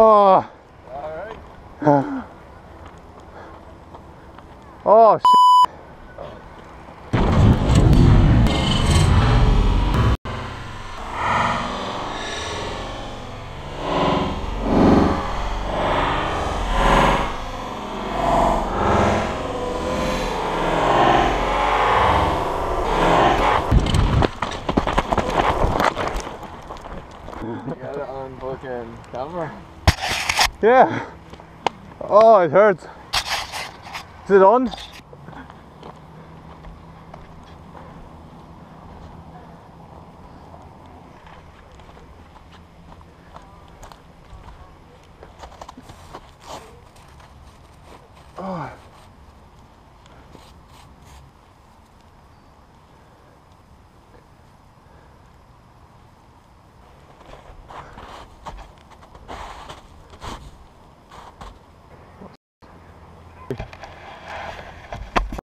Oh. All right. Oh, shit. Cover. Yeah. Oh, it hurts. Is it on? Oh.